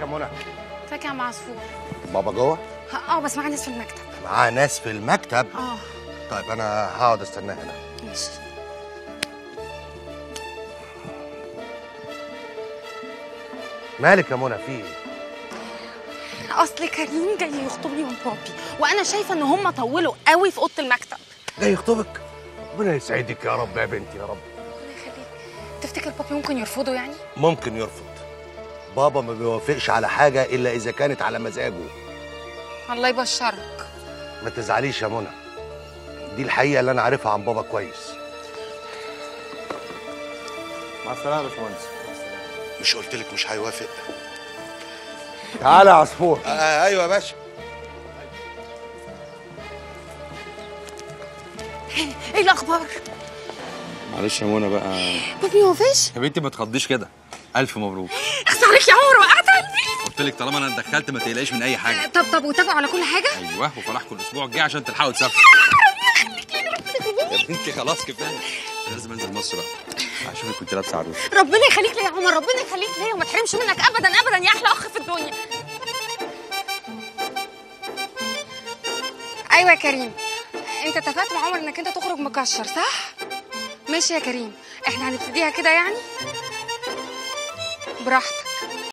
يا منى؟ فاكهه مع عصفور. بابا جوه؟ بس معاه ناس في المكتب. معاه ناس في المكتب؟ طيب انا هقعد استناه هنا. ماشي. مالك يا منى في ايه؟ اصل كريم جاي يخطبني من بابي، وانا شايفه ان هم طولوا قوي في اوضه المكتب. جاي يخطبك؟ ربنا يسعدك يا رب يا بنتي يا رب. الله يخليك. تفتكر بابي ممكن يرفضه يعني؟ ممكن يرفض. بابا ما بيوافقش على حاجه الا اذا كانت على مزاجه. الله يبشرك. ما تزعليش يا منى، دي الحقيقه اللي انا عارفها عن بابا كويس. مع السلامه يا باشمهندس. مش قلت لك مش هيوافق؟ تعالى يا عصفور. ايوه يا باشا. ايه الاخبار؟ معلش يا منى بقى. ما بيوافقش؟ يا بنتي ما تخضيش كده. الف مبروك. اخس عليك يا عمر، وقعت قلبي. قلت لك طالما انا اتدخلت ما تقلقيش من اي حاجه. طب وتابعوا على كل حاجه. ايوه، وفرحكم الاسبوع الجاي عشان تلحقوا تسافروا. يا بنتي خلاص كفايه، لازم انزل مصر بقى عشان كنت لابسه عروسه. ربنا يخليك لي يا عمر، ربنا يخليك ليا، وما تحرمش منك ابدا ابدا يا احلى اخ في الدنيا. ايوه يا كريم، انت اتفقت مع عمر انك انت تخرج مكشر صح؟ ماشي يا كريم، احنا هنبتديها كده يعني براحتك.